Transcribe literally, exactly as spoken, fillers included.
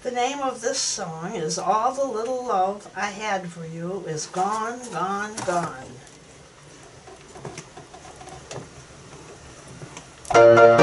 The name of this song is All the Little Love I Had for You Is Gone, Gone, Gone.